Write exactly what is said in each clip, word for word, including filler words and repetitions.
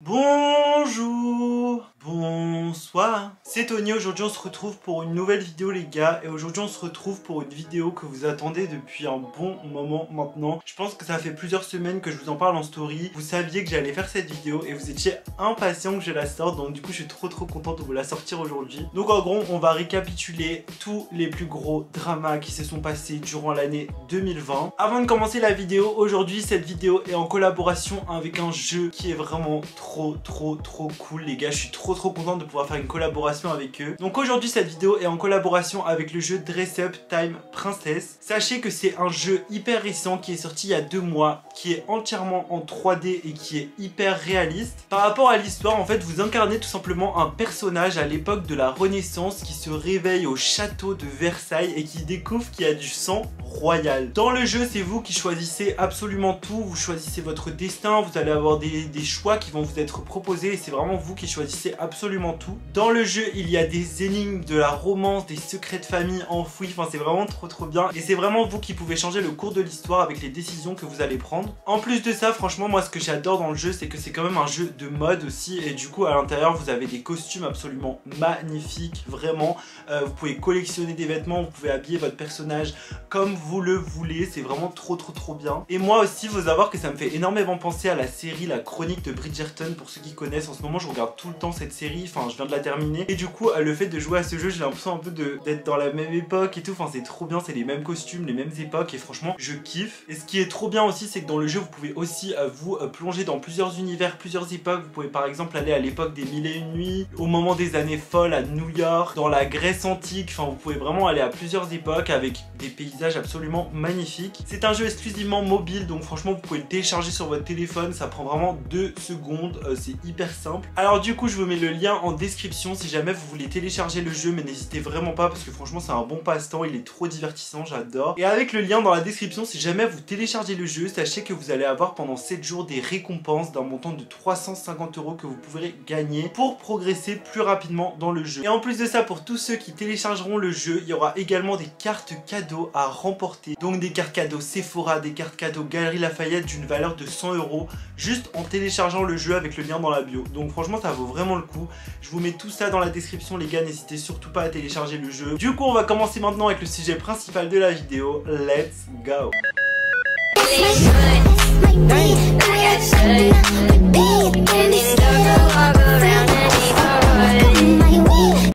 Bonjour, bonsoir, c'est Tony. Aujourd'hui on se retrouve pour une nouvelle vidéo les gars. Et aujourd'hui on se retrouve pour une vidéo que vous attendez depuis un bon moment maintenant. Je pense que ça fait plusieurs semaines que je vous en parle en story. Vous saviez que j'allais faire cette vidéo et vous étiez impatients que je la sorte. Donc du coup je suis trop trop content de vous la sortir aujourd'hui. Donc en gros on va récapituler tous les plus gros dramas qui se sont passés durant l'année deux mille vingt. Avant de commencer la vidéo, aujourd'hui cette vidéo est en collaboration avec un jeu qui est vraiment trop trop trop trop cool les gars. Je suis trop trop content de pouvoir faire une collaboration avec eux. Donc aujourd'hui cette vidéo est en collaboration avec le jeu Dress Up Time Princess. Sachez que c'est un jeu hyper récent qui est sorti il y a deux mois, qui est entièrement en trois D et qui est hyper réaliste. Par rapport à l'histoire, en fait vous incarnez tout simplement un personnage à l'époque de la Renaissance qui se réveille au château de Versailles et qui découvre qu'il y a du sang royal. Dans le jeu c'est vous qui choisissez absolument tout. Vous choisissez votre destin, vous allez avoir des, des choix qui vont vous être proposé et c'est vraiment vous qui choisissez absolument tout. Dans le jeu il y a des énigmes, de la romance, des secrets de famille enfouis, enfin c'est vraiment trop trop bien et c'est vraiment vous qui pouvez changer le cours de l'histoire avec les décisions que vous allez prendre. En plus de ça, franchement moi ce que j'adore dans le jeu c'est que c'est quand même un jeu de mode aussi et du coup à l'intérieur vous avez des costumes absolument magnifiques, vraiment euh, vous pouvez collectionner des vêtements, vous pouvez habiller votre personnage comme vous le voulez, c'est vraiment trop trop trop bien. Et moi aussi faut savoir que ça me fait énormément penser à la série La Chronique de Bridgerton. Pour ceux qui connaissent, en ce moment je regarde tout le temps cette série, enfin je viens de la terminer et du coup le fait de jouer à ce jeu j'ai l'impression un peu d'être dans la même époque et tout, enfin c'est trop bien, c'est les mêmes costumes, les mêmes époques et franchement je kiffe. Et ce qui est trop bien aussi c'est que dans le jeu vous pouvez aussi euh, vous euh, plonger dans plusieurs univers, plusieurs époques. Vous pouvez par exemple aller à l'époque des mille et une nuits, au moment des années folles à New York, dans la Grèce antique, enfin vous pouvez vraiment aller à plusieurs époques avec des paysages absolument magnifiques. C'est un jeu exclusivement mobile donc franchement vous pouvez le télécharger sur votre téléphone, ça prend vraiment deux secondes. Euh, c'est hyper simple. Alors du coup je vous mets le lien en description si jamais vous voulez télécharger le jeu, mais n'hésitez vraiment pas parce que franchement c'est un bon passe-temps, il est trop divertissant, j'adore. Et avec le lien dans la description si jamais vous téléchargez le jeu, sachez que vous allez avoir pendant sept jours des récompenses d'un montant de trois cent cinquante euros que vous pourrez gagner pour progresser plus rapidement dans le jeu. Et en plus de ça, pour tous ceux qui téléchargeront le jeu, il y aura également des cartes cadeaux à remporter. Donc des cartes cadeaux Sephora, des cartes cadeaux Galerie Lafayette d'une valeur de cent euros juste en téléchargeant le jeu avec le lien dans la bio. Donc franchement ça vaut vraiment le coup. Je vous mets tout ça dans la description les gars, n'hésitez surtout pas à télécharger le jeu. Du coup on va commencer maintenant avec le sujet principal de la vidéo. Let's go.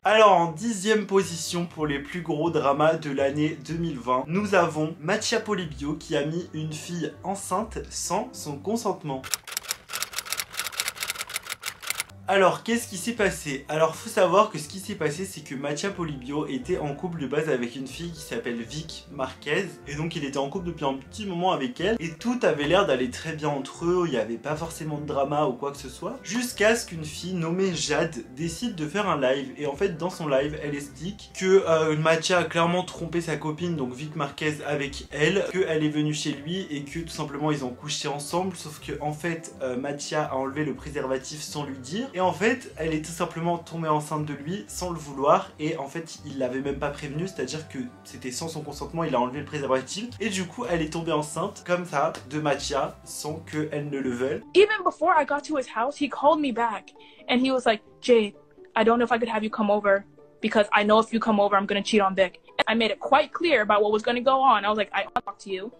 Alors en dixième position pour les plus gros dramas de l'année deux mille vingt, nous avons Mattia Polibio qui a mis une fille enceinte sans son consentement. Alors qu'est-ce qui s'est passé? Alors faut savoir que ce qui s'est passé c'est que Mattia Polibio était en couple de base avec une fille qui s'appelle Vic Marquez. Et donc il était en couple depuis un petit moment avec elle et tout avait l'air d'aller très bien entre eux, il n'y avait pas forcément de drama ou quoi que ce soit. Jusqu'à ce qu'une fille nommée Jade décide de faire un live. Et en fait dans son live elle explique que euh, Mattia a clairement trompé sa copine, donc Vic Marquez, avec elle, qu'elle est venue chez lui et que tout simplement ils ont couché ensemble. Sauf que en fait euh, Mattia a enlevé le préservatif sans lui dire. Et en fait, elle est tout simplement tombée enceinte de lui sans le vouloir. Et en fait, il l'avait même pas prévenu, c'est-à-dire que c'était sans son consentement, il a enlevé le préservatif. Et du coup, elle est tombée enceinte comme ça de Mattia sans qu'elle ne le veuille. Even before I got to his house, he called me back and he was like, Jade, I don't know if I could have you come over because I know if you come over, I'm gonna cheat on Vic. And I made it quite clear about what was gonna go on. I was like, I want to talk to you.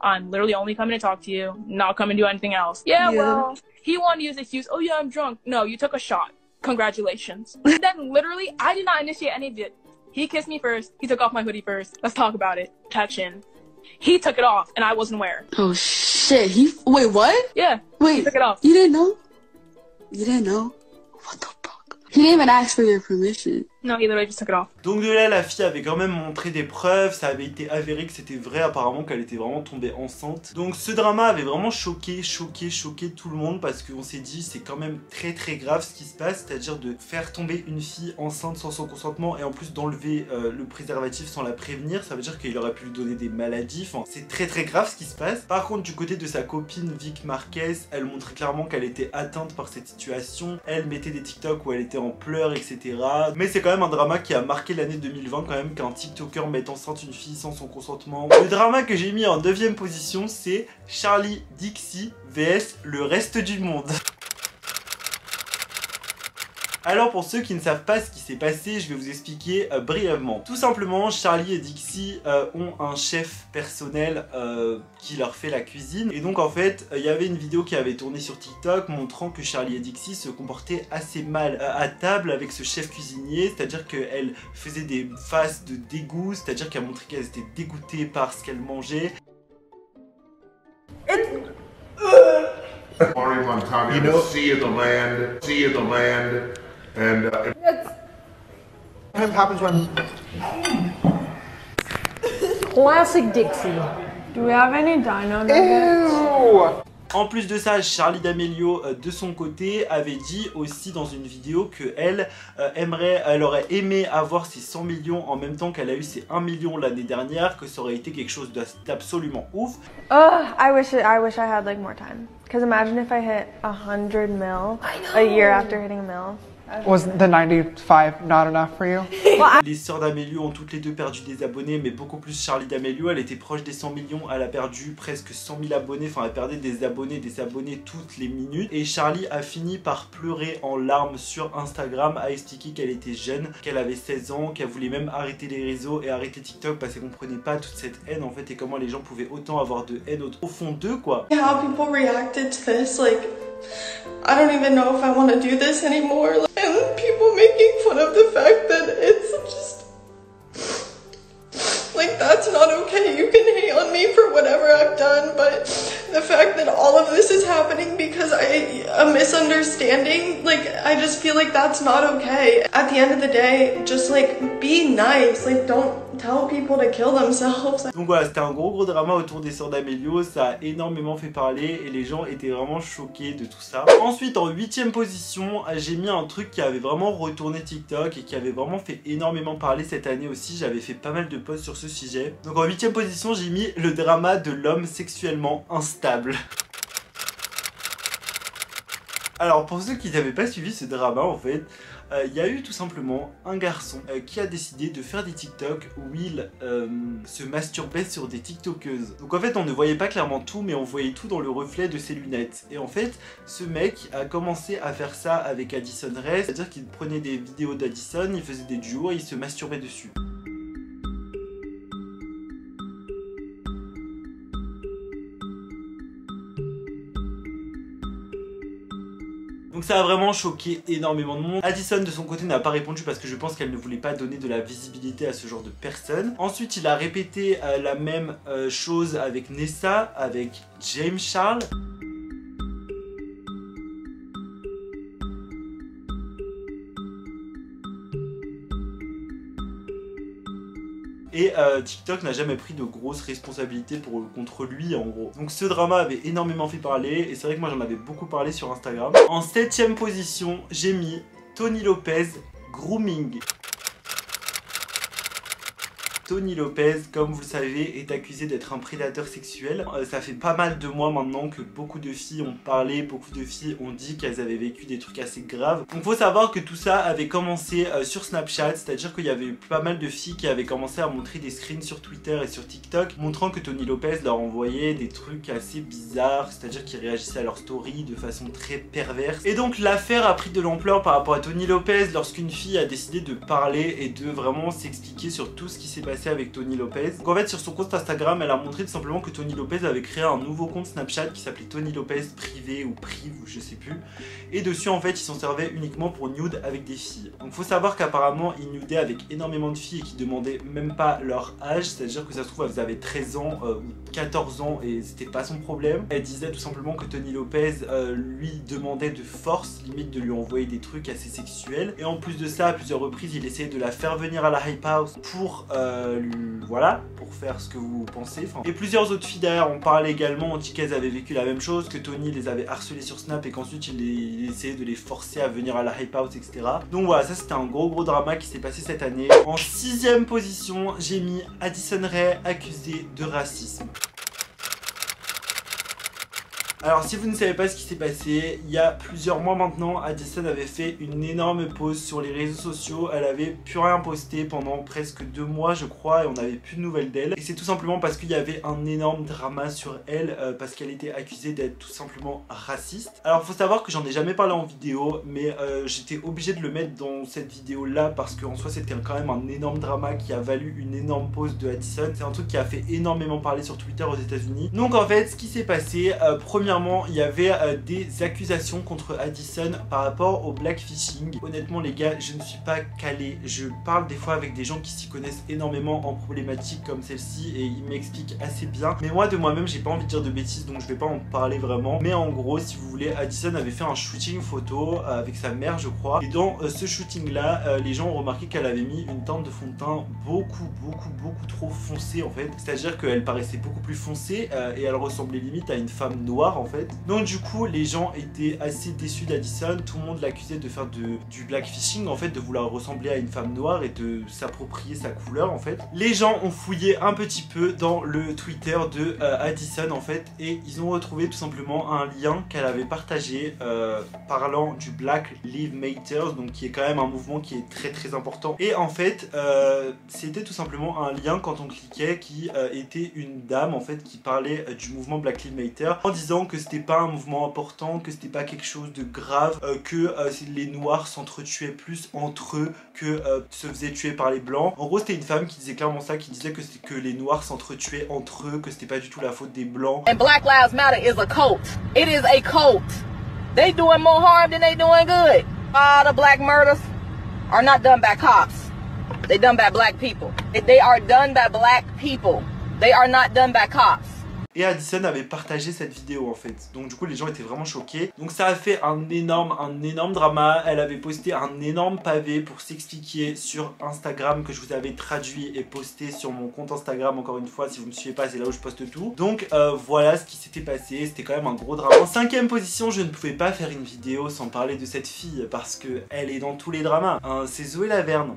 I'm literally only coming to talk to you, not coming to do anything else. Yeah, yeah. Well, he wanted to use excuse. Oh yeah, I'm drunk. No, you took a shot. Congratulations. Then literally, I did not initiate any of it. He kissed me first. He took off my hoodie first. Let's talk about it. Touching. He took it off, and I wasn't aware. Oh shit. He wait. What? Yeah. Wait. He took it off. You didn't know? You didn't know? What the fuck? He didn't even ask for your permission. Non, il avait juste took it off. Donc de là la fille avait quand même montré des preuves, ça avait été avéré que c'était vrai apparemment, qu'elle était vraiment tombée enceinte. Donc ce drama avait vraiment choqué, choqué, choqué tout le monde parce qu'on s'est dit c'est quand même très très grave ce qui se passe, c'est-à-dire de faire tomber une fille enceinte sans son consentement et en plus d'enlever euh, le préservatif sans la prévenir, ça veut dire qu'il aurait pu lui donner des maladies, enfin c'est très très grave ce qui se passe. Par contre du côté de sa copine Vic Marquez, elle montrait clairement qu'elle était atteinte par cette situation, elle mettait des TikTok où elle était en pleurs etc. Mais c'est quand même un drama qui a marqué l'année deux mille vingt quand même, qu'un TikToker mette enceinte une fille sans son consentement. Le drama que j'ai mis en neuvième position c'est Charlie Dixie vs le reste du monde. Alors pour ceux qui ne savent pas ce qui s'est passé, je vais vous expliquer euh, brièvement. Tout simplement, Charlie et Dixie euh, ont un chef personnel euh, qui leur fait la cuisine. Et donc en fait, il euh, y avait une vidéo qui avait tourné sur TikTok montrant que Charlie et Dixie se comportaient assez mal euh, à table avec ce chef cuisinier. C'est-à-dire qu'elle faisait des faces de dégoût, c'est-à-dire qu'elle montrait qu'elle était dégoûtée par ce qu'elle mangeait. You know, sea of the land, sea of the land, and uh, it happens when classic Dixie. Do we have any dino nuggets? En plus de ça, Charlie D'Amelio, euh, de son côté, avait dit aussi dans une vidéo qu'elle euh, aimerait, elle aurait aimé avoir ses cent millions en même temps qu'elle a eu ses un million l'année dernière, que ça aurait été quelque chose d'absolument ouf. Oh, I wish it, I wish I had like more time. Because imagine if I hit one hundred mil a year after hitting a mil. Was the ninety-five not enough for you? Les sœurs D'Amelio ont toutes les deux perdu des abonnés, mais beaucoup plus Charlie D'Amelio. Elle était proche des cent millions, elle a perdu presque cent mille abonnés, enfin elle perdait des abonnés, des abonnés toutes les minutes. Et Charlie a fini par pleurer en larmes sur Instagram, à expliquer qu'elle était jeune, qu'elle avait seize ans, qu'elle voulait même arrêter les réseaux et arrêter TikTok parce qu'elle comprenait pas toute cette haine en fait et comment les gens pouvaient autant avoir de haine au, au fond d'eux quoi. How people reacted to this, like... I don't even know if I want to do this anymore, and people making fun of the fact that it's just like that's not okay. You can hate on me for whatever I've done, but the fact that all of this is happening because I a misunderstanding, like I just feel like that's not okay. At the end of the day, just like be nice, like don't tell people to kill themselves. Donc voilà, c'était un gros gros drama autour des sœurs D'Amelio, ça a énormément fait parler et les gens étaient vraiment choqués de tout ça. Ensuite, en huitième position, j'ai mis un truc qui avait vraiment retourné TikTok et qui avait vraiment fait énormément parler cette année aussi. J'avais fait pas mal de posts sur ce sujet. Donc en huitième position, j'ai mis le drama de l'homme sexuellement instable. Alors pour ceux qui n'avaient pas suivi ce drama en fait, euh, y a eu tout simplement un garçon euh, qui a décidé de faire des TikTok où il euh, se masturbait sur des TikTokeuses. Donc en fait on ne voyait pas clairement tout, mais on voyait tout dans le reflet de ses lunettes. Et en fait ce mec a commencé à faire ça avec Addison Rae, c'est-à-dire qu'il prenait des vidéos d'Addison, il faisait des duos et il se masturbait dessus. Donc ça a vraiment choqué énormément de monde. Addison de son côté n'a pas répondu parce que je pense qu'elle ne voulait pas donner de la visibilité à ce genre de personnes. Ensuite il a répété euh, la même euh, chose avec Nessa, avec James Charles. Et euh, TikTok n'a jamais pris de grosses responsabilités pour, contre lui en gros. Donc ce drama avait énormément fait parler et c'est vrai que moi j'en avais beaucoup parlé sur Instagram. En septième position, j'ai mis Tony Lopez grooming. Tony Lopez, comme vous le savez, est accusé d'être un prédateur sexuel. Euh, ça fait pas mal de mois maintenant que beaucoup de filles ont parlé, beaucoup de filles ont dit qu'elles avaient vécu des trucs assez graves. Donc faut savoir que tout ça avait commencé euh, sur Snapchat, c'est-à-dire qu'il y avait eu pas mal de filles qui avaient commencé à montrer des screens sur Twitter et sur TikTok, montrant que Tony Lopez leur envoyait des trucs assez bizarres, c'est-à-dire qu'ils réagissaient à leur story de façon très perverse. Et donc l'affaire a pris de l'ampleur par rapport à Tony Lopez lorsqu'une fille a décidé de parler et de vraiment s'expliquer sur tout ce qui s'est passé avec Tony Lopez. Donc en fait sur son compte Instagram elle a montré tout simplement que Tony Lopez avait créé un nouveau compte Snapchat qui s'appelait Tony Lopez privé ou prive ou je sais plus, et dessus en fait il s'en servait uniquement pour nude avec des filles. Donc faut savoir qu'apparemment il nudait avec énormément de filles et qui demandaient même pas leur âge, c'est à dire que ça se trouve elles avaient treize ans euh, ou quatorze ans et c'était pas son problème. Elle disait tout simplement que Tony Lopez euh, lui demandait de force, limite de lui envoyer des trucs assez sexuels, et en plus de ça à plusieurs reprises il essayait de la faire venir à la Hype House pour euh, voilà, pour faire ce que vous pensez. Enfin, et plusieurs autres filles derrière ont parlé également, ont dit qu'elles avaient vécu la même chose, que Tony les avait harcelées sur Snap et qu'ensuite il, il essayait de les forcer à venir à la Hype House, et cetera. Donc voilà, ça c'était un gros gros drama qui s'est passé cette année. En sixième position, j'ai mis Addison Rae accusée de racisme. Alors si vous ne savez pas ce qui s'est passé, il y a plusieurs mois maintenant, Addison avait fait une énorme pause sur les réseaux sociaux. Elle avait plus rien posté pendant presque deux mois je crois, et on n'avait plus de nouvelles d'elle. Et c'est tout simplement parce qu'il y avait un énorme drama sur elle, euh, parce qu'elle était accusée d'être tout simplement raciste. Alors faut savoir que j'en ai jamais parlé en vidéo, mais euh, j'étais obligée de le mettre dans cette vidéo là, parce qu'en soi c'était quand même un énorme drama qui a valu une énorme pause de Addison. C'est un truc qui a fait énormément parler sur Twitter aux États-Unis. Donc en fait ce qui s'est passé, euh, premièrement il y avait euh, des accusations contre Addison par rapport au blackfishing. Honnêtement les gars, je ne suis pas calée, je parle des fois avec des gens qui s'y connaissent énormément en problématiques comme celle-ci et ils m'expliquent assez bien, mais moi de moi-même j'ai pas envie de dire de bêtises, donc je vais pas en parler vraiment. Mais en gros si vous voulez, Addison avait fait un shooting photo euh, avec sa mère je crois, et dans euh, ce shooting là euh, les gens ont remarqué qu'elle avait mis une teinte de fond de teint beaucoup beaucoup beaucoup trop foncée en fait, c'est à dire qu'elle paraissait beaucoup plus foncée euh, et elle ressemblait limite à une femme noire en fait. Donc du coup les gens étaient assez déçus d'Addison, tout le monde l'accusait de faire de, du blackfishing en fait, de vouloir ressembler à une femme noire et de s'approprier sa couleur en fait. Les gens ont fouillé un petit peu dans le Twitter de euh, Addison en fait, et ils ont retrouvé tout simplement un lien qu'elle avait partagé euh, parlant du Black Lives Matter, donc qui est quand même un mouvement qui est très très important. Et en fait euh, c'était tout simplement un lien quand on cliquait qui euh, était une dame en fait qui parlait euh, du mouvement Black Lives Matter en disant que c'était pas un mouvement important, que c'était pas quelque chose de grave, euh, que euh, les noirs s'entretuaient plus entre eux que euh, se faisaient tuer par les blancs. En gros c'était une femme qui disait clairement ça, qui disait que c'était que les noirs s'entretuaient entre eux, que c'était pas du tout la faute des blancs. And Black Lives Matter is a cult. It is a cult. They doing more harm than they doing good. All the black murders are not done by cops. They done by black people. They are done by black people. They are not done by cops. Et Addison avait partagé cette vidéo en fait, donc du coup les gens étaient vraiment choqués. Donc ça a fait un énorme, un énorme drama. Elle avait posté un énorme pavé pour s'expliquer sur Instagram, que je vous avais traduit et posté sur mon compte Instagram. Encore une fois, si vous me suivez pas, c'est là où je poste tout. Donc euh, voilà ce qui s'était passé, c'était quand même un gros drama. En cinquième position, je ne pouvais pas faire une vidéo sans parler de cette fille, parce que elle est dans tous les dramas, hein, c'est Zoé Laverne.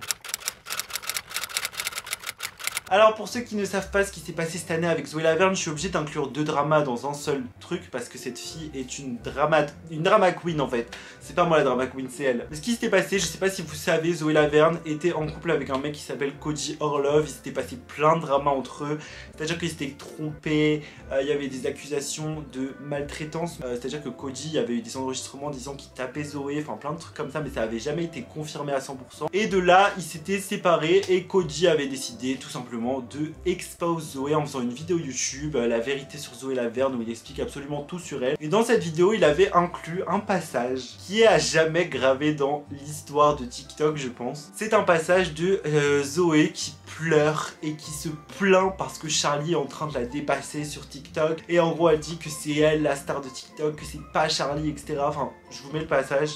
Alors pour ceux qui ne savent pas ce qui s'est passé cette année avec Zoé Laverne, je suis obligé d'inclure deux dramas dans un seul truc, parce que cette fille est une drama, une drama queen en fait. C'est pas moi la drama queen, c'est elle. Mais ce qui s'était passé, je sais pas si vous savez, Zoé Laverne était en couple avec un mec qui s'appelle Cody Orlove. Il s'était passé plein de dramas entre eux, c'est-à-dire qu'ils s'étaient trompés, euh, il y avait des accusations de maltraitance, euh, c'est-à-dire que Cody, il y avait eu des enregistrements disant qu'il tapait Zoé, enfin plein de trucs comme ça, mais ça avait jamais été confirmé à cent pour cent. Et de là, ils s'étaient séparés et Cody avait décidé tout simplement de expose Zoé en faisant une vidéo YouTube, euh, la vérité sur Zoé Laverne, où il explique absolument tout sur elle. Et dans cette vidéo il avait inclus un passage qui est à jamais gravé dans l'histoire de TikTok je pense. C'est un passage de euh, Zoé qui pleure et qui se plaint parce que Charlie est en train de la dépasser sur TikTok, et en gros elle dit que c'est elle la star de TikTok, que c'est pas Charlie, etc. Enfin je vous mets le passage.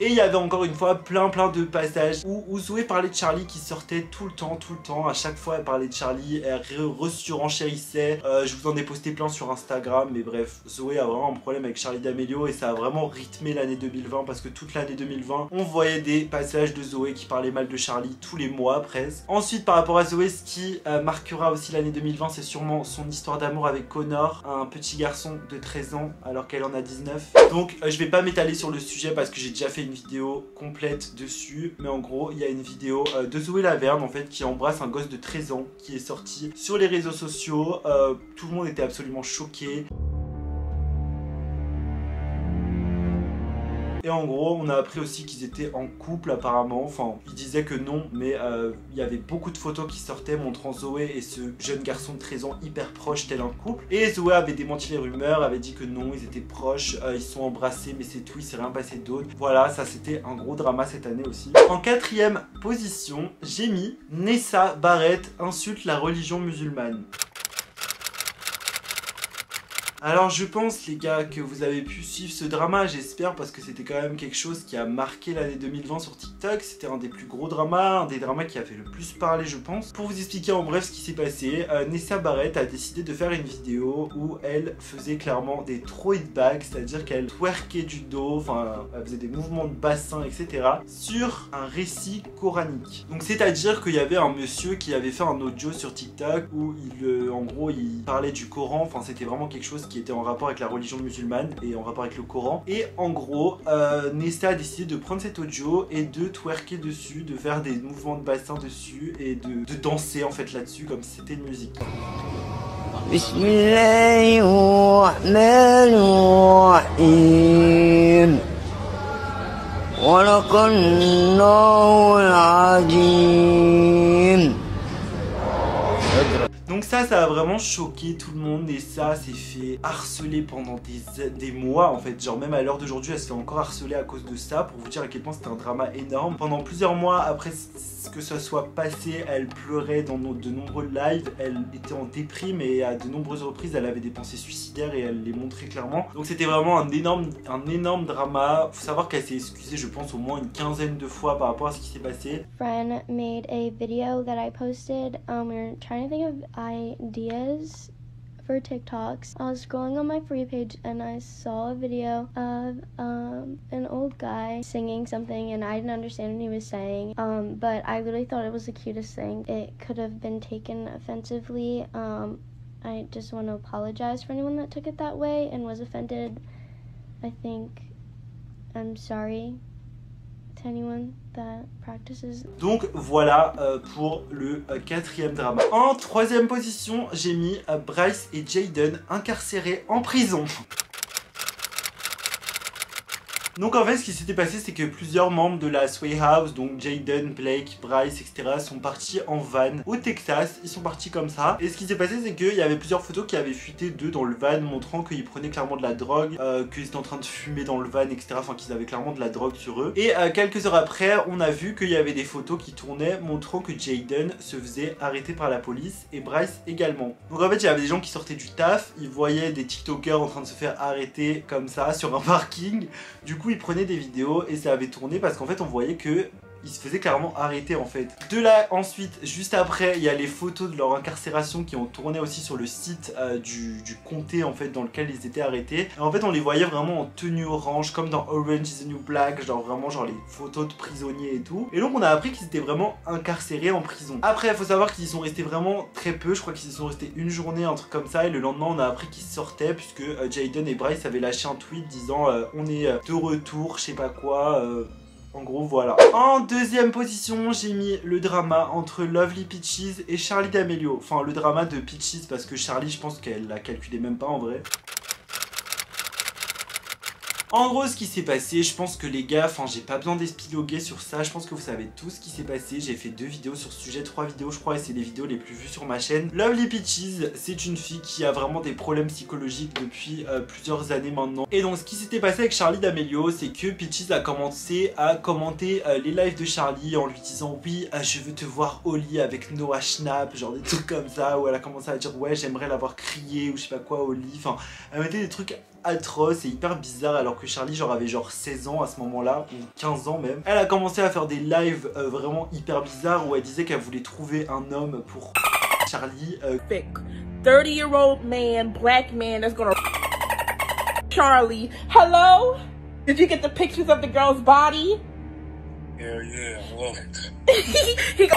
Et il y avait encore une fois plein plein de passages où, où Zoé parlait de Charlie qui sortait tout le temps, tout le temps. À chaque fois elle parlait de Charlie, elle re-surenchérissait. Euh, je vous en ai posté plein sur Instagram, mais bref, Zoé a vraiment un problème avec Charlie D'Amelio, et ça a vraiment rythmé l'année deux mille vingt, parce que toute l'année deux mille vingt on voyait des passages de Zoé qui parlait mal de Charlie tous les mois presque. Ensuite par rapport à Zoé, ce qui euh, marquera aussi l'année deux mille vingt, c'est sûrement son histoire d'amour avec Connor, un petit garçon de treize ans alors qu'elle en a dix-neuf. Donc euh, je vais pas m'étaler sur le sujet parce que j'ai déjà fait une vidéo complète dessus, mais en gros il y a une vidéo euh, de Zoé Laverne en fait qui embrasse un gosse de treize ans qui est sorti sur les réseaux sociaux. Euh, tout le monde était absolument choqué. Et en gros on a appris aussi qu'ils étaient en couple apparemment, enfin ils disaient que non, mais euh, il y avait beaucoup de photos qui sortaient montrant Zoé et ce jeune garçon de treize ans hyper proche tel un couple. Et Zoé avait démenti les rumeurs, avait dit que non, ils étaient proches, euh, ils sont embrassés mais c'est tout, il s'est rien passé d'autre. Voilà, ça c'était un gros drama cette année aussi. En quatrième position, j'ai mis Nessa Barrett insulte la religion musulmane. Alors je pense les gars que vous avez pu suivre ce drama, j'espère, parce que c'était quand même quelque chose qui a marqué l'année deux mille vingt sur TikTok. C'était un des plus gros dramas, un des dramas qui a fait le plus parler je pense. Pour vous expliquer en bref ce qui s'est passé, euh, Nessa Barrett a décidé de faire une vidéo où elle faisait clairement des throw it back, c'est-à-dire qu'elle twerkait du dos, enfin elle faisait des mouvements de bassin, et cetera sur un récit coranique. Donc c'est-à-dire qu'il y avait un monsieur qui avait fait un audio sur TikTok où il, euh, en gros il parlait du Coran, enfin c'était vraiment quelque chose qui était en rapport avec la religion musulmane et en rapport avec le Coran. Et en gros, euh, Nessa a décidé de prendre cet audio et de twerker dessus, de faire des mouvements de bassin dessus et de, de danser en fait là-dessus comme si c'était une musique. Donc ça, ça a vraiment choqué tout le monde et ça s'est fait harceler pendant des, des mois en fait. Genre même à l'heure d'aujourd'hui, elle se fait encore harceler à cause de ça, pour vous dire à quel point c'était un drama énorme. Pendant plusieurs mois après que ça soit passé, elle pleurait dans de nombreux lives, elle était en déprime et à de nombreuses reprises, elle avait des pensées suicidaires et elle les montrait clairement. Donc c'était vraiment un énorme, un énorme drama. Faut savoir qu'elle s'est excusée, je pense, au moins une quinzaine de fois par rapport à ce qui s'est passé. Friend made a video that I posted. Um, we're trying to think of ideas for TikToks. I was scrolling on my free page and I saw a video of um, an old guy singing something and I didn't understand what he was saying, um, but I literally thought it was the cutest thing. It could have been taken offensively. Um, I just want to apologize for anyone that took it that way and was offended. I think I'm sorry to anyone. Donc voilà euh, pour le euh, quatrième drama. En troisième position, j'ai mis euh, Bryce et Jaden incarcérés en prison. Donc en fait ce qui s'était passé, c'est que plusieurs membres de la Sway House, donc Jaden, Blake, Bryce, et cetera sont partis en van au Texas, ils sont partis comme ça. Et ce qui s'est passé, c'est qu'il y avait plusieurs photos qui avaient fuité d'eux dans le van, montrant qu'ils prenaient clairement de la drogue, euh, qu'ils étaient en train de fumer dans le van, et cetera. Enfin qu'ils avaient clairement de la drogue sur eux. Et euh, quelques heures après, on a vu qu'il y avait des photos qui tournaient montrant que Jaden se faisait arrêter par la police et Bryce également. Donc en fait il y avait des gens qui sortaient du taf, ils voyaient des TikTokers en train de se faire arrêter comme ça sur un parking. Du coup il prenait des vidéos et ça avait tourné parce qu'en fait on voyait que il se faisait clairement arrêter en fait. De là ensuite, juste après, il y a les photos de leur incarcération qui ont tourné aussi sur le site euh, du, du comté en fait dans lequel ils étaient arrêtés. Et en fait on les voyait vraiment en tenue orange comme dans Orange is the New Black, genre vraiment genre les photos de prisonniers et tout. Et donc on a appris qu'ils étaient vraiment incarcérés en prison. Après il faut savoir qu'ils sont restés vraiment très peu, je crois qu'ils sont restés une journée, un truc comme ça. Et le lendemain on a appris qu'ils sortaient puisque euh, Jaden et Bryce avaient lâché un tweet disant euh, on est de retour, je sais pas quoi... Euh... En gros voilà. En deuxième position, j'ai mis le drama entre Lovely Peaches et Charlie D'Amelio. Enfin le drama de Peaches parce que Charlie, je pense qu'elle la calculait même pas en vrai. En gros ce qui s'est passé, je pense que les gars, enfin j'ai pas besoin d'espiloguer sur ça, je pense que vous savez tout ce qui s'est passé. J'ai fait deux vidéos sur ce sujet, trois vidéos je crois, et c'est les vidéos les plus vues sur ma chaîne. Lovely Peaches, c'est une fille qui a vraiment des problèmes psychologiques depuis euh, plusieurs années maintenant. Et donc ce qui s'était passé avec Charlie D'Amelio, c'est que Peaches a commencé à commenter euh, les lives de Charlie en lui disant oui euh, je veux te voir au lit avec Noah Schnapp, genre des trucs comme ça, où elle a commencé à dire ouais j'aimerais l'avoir crié ou je sais pas quoi au lit, enfin elle mettait des trucs atroce et hyper bizarre alors que Charlie genre avait genre seize ans à ce moment là ou quinze ans même. Elle a commencé à faire des lives euh, vraiment hyper bizarres où elle disait qu'elle voulait trouver un homme pour Charlie euh... thirty year old man, black man that's gonna Charlie. Hello? Did you get the pictures of the girl's body? Yeah, yeah, I love it.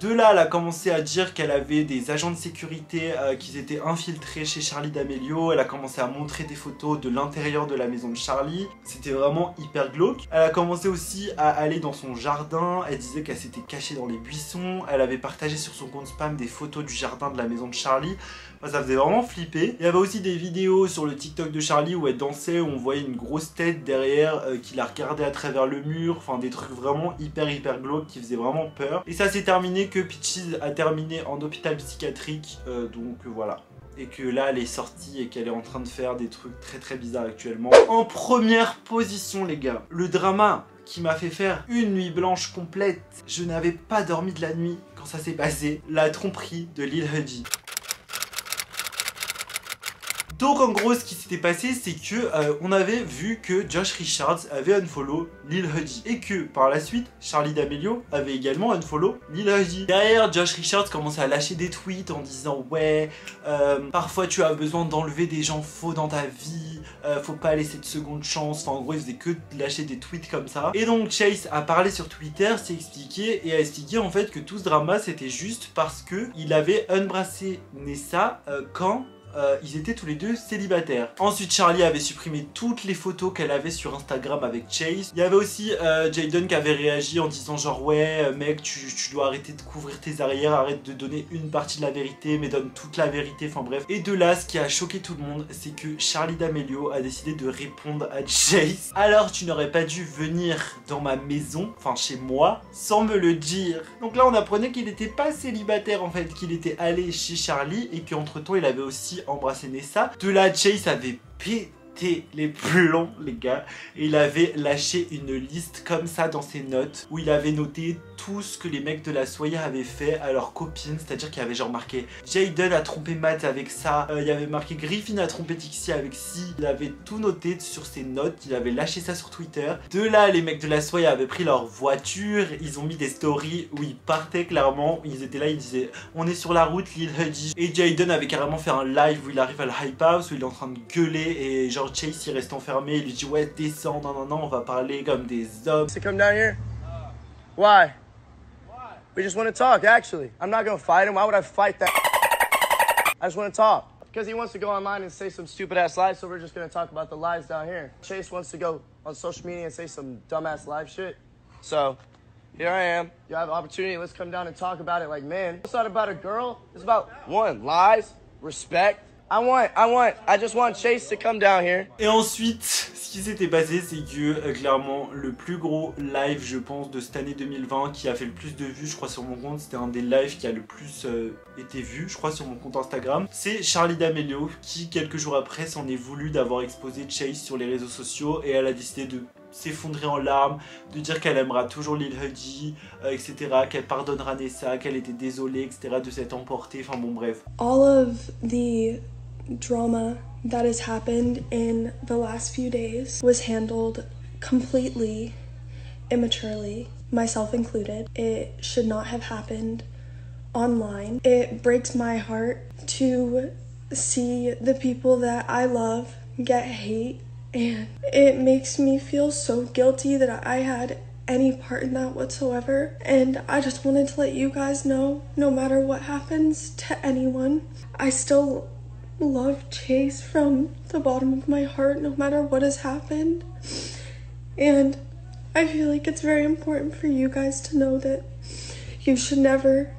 De là, elle a commencé à dire qu'elle avait des agents de sécurité euh, qui étaient infiltrés chez Charlie D'Amelio. Elle a commencé à montrer des photos de l'intérieur de la maison de Charlie. C'était vraiment hyper glauque. Elle a commencé aussi à aller dans son jardin. Elle disait qu'elle s'était cachée dans les buissons. Elle avait partagé sur son compte spam des photos du jardin de la maison de Charlie. Enfin, ça faisait vraiment flipper. Il y avait aussi des vidéos sur le TikTok de Charlie où elle dansait, où on voyait une grosse tête derrière euh, qui la regardait à travers le mur. Enfin, des trucs vraiment hyper hyper glauques qui faisaient vraiment peur. Et ça s'est terminé que Peaches a terminé en hôpital psychiatrique, euh, donc voilà. Et que là elle est sortie et qu'elle est en train de faire des trucs très très bizarres actuellement. En première position les gars, le drama qui m'a fait faire une nuit blanche complète. Je n'avais pas dormi de la nuit quand ça s'est passé. La tromperie de Lil Huddy. Donc en gros ce qui s'était passé c'est que euh, on avait vu que Josh Richards avait unfollow Lil Huddy et que par la suite Charlie D'Amelio avait également unfollow Lil Huddy. Derrière Josh Richards commençait à lâcher des tweets en disant ouais euh, parfois tu as besoin d'enlever des gens faux dans ta vie, euh, faut pas laisser de seconde chance, enfin en gros il faisait que lâcher des tweets comme ça. Et donc Chase a parlé sur Twitter, s'est expliqué et a expliqué en fait que tout ce drama c'était juste parce que il avait unbrassé Nessa euh, quand Euh, ils étaient tous les deux célibataires. Ensuite Charlie avait supprimé toutes les photos qu'elle avait sur Instagram avec Chase. Il y avait aussi euh, Jaden qui avait réagi en disant genre ouais mec tu, tu dois arrêter de couvrir tes arrières, arrête de donner une partie de la vérité mais donne toute la vérité, enfin bref. Et de là ce qui a choqué tout le monde c'est que Charlie D'Amelio a décidé de répondre à Chase: alors tu n'aurais pas dû venir dans ma maison, enfin chez moi, sans me le dire. Donc là on apprenait qu'il n'était pas célibataire en fait, qu'il était allé chez Charlie et qu'entre temps il avait aussi embrasser Nessa. De là Chase avait pété les plombs les gars, et il avait lâché une liste comme ça dans ses notes où il avait noté tout ce que les mecs de la Sway avaient fait à leurs copines, c'est-à-dire qu'il y avait genre marqué Jaden a trompé Matt avec ça, euh, il y avait marqué Griffin a trompé Dixie avec si, il avait tout noté sur ses notes, il avait lâché ça sur Twitter. De là, les mecs de la Sway avaient pris leur voiture, ils ont mis des stories où ils partaient clairement, ils étaient là, ils disaient on est sur la route Lil Huddy, et Jaden avait carrément fait un live où il arrive à le Hype House, où il est en train de gueuler et genre Chase il reste enfermé, il lui dit ouais descends, non non non on va parler comme des hommes. C'est comme derrière. Why? We just want to talk, actually. I'm not going to fight him. Why would I fight that? I just want to talk. Because he wants to go online and say some stupid-ass lies, so we're just going to talk about the lies down here. Chase wants to go on social media and say some dumb-ass live shit. So, here I am. You have an opportunity. Let's come down and talk about it like men. It's not about a girl. It's about, one, lies, respect. I want, I want, I just want Chase to come down here. Et ensuite, ce qui s'était passé, c'est que euh, clairement le plus gros live, je pense, de cette année deux mille vingt, qui a fait le plus de vues, je crois sur mon compte, c'était un des lives qui a le plus euh, été vu, je crois sur mon compte Instagram. C'est Charlie D'Amelio qui quelques jours après s'en est voulu d'avoir exposé Chase sur les réseaux sociaux et elle a décidé de s'effondrer en larmes, de dire qu'elle aimera toujours Lil Huddy, euh, et cetera, qu'elle pardonnera Nessa, qu'elle était désolée, et cetera, de s'être emportée. Enfin bon bref. All of the drama that has happened in the last few days was handled completely immaturely, myself included. It should not have happened online. It breaks my heart to see the people that I love get hate, and it makes me feel so guilty that I had any part in that whatsoever. And I just wanted to let you guys know, no matter what happens to anyone, I still love Chase from the bottom of my heart, no matter what has happened. And I feel like it's very important for you guys to know that you should never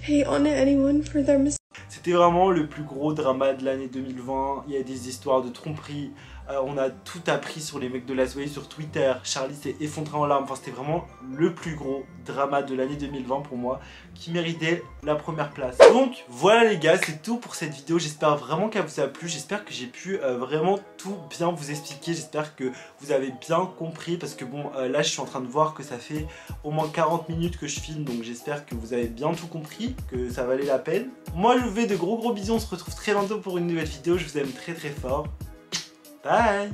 hate on anyone for their mistakes. C'était vraiment le plus gros drama de l'année deux mille vingt. Il y a des histoires de tromperie. Euh, on a tout appris sur les mecs de la Sway sur Twitter. Charlie s'est effondré en larmes. Enfin, c'était vraiment le plus gros drama de l'année deux mille vingt pour moi, qui méritait la première place. Donc voilà les gars, c'est tout pour cette vidéo. J'espère vraiment qu'elle vous a plu. J'espère que j'ai pu euh, vraiment tout bien vous expliquer. J'espère que vous avez bien compris, parce que bon, euh, là je suis en train de voir que ça fait au moins quarante minutes que je filme. Donc j'espère que vous avez bien tout compris, que ça valait la peine. Moi je vous fais de gros gros bisous. On se retrouve très bientôt pour une nouvelle vidéo. Je vous aime très très fort. Bye.